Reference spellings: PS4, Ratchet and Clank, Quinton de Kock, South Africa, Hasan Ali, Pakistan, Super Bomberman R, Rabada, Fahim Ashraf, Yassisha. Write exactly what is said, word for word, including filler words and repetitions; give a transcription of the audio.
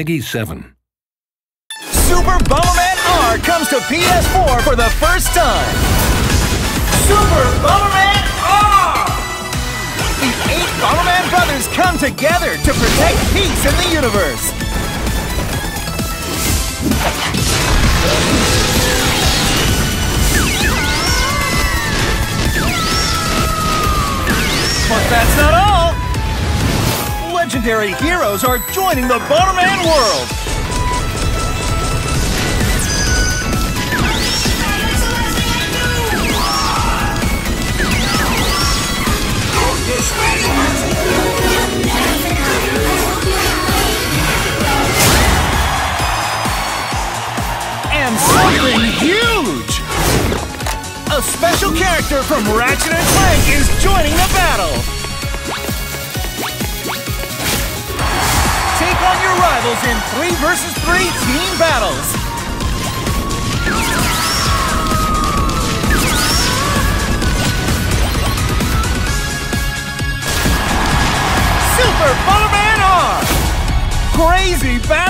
Peggy seven. Super Bomberman R comes to P S four for the first time. Super Bomberman R! The eight Bomberman brothers come together to protect peace in the universe. But that's not all! Legendary heroes are joining the Bomberman world! And something huge! A special character from Ratchet and Clank is joining the battle! Take on your rivals in three versus three team battles! Super Bomberman R! Crazy battle!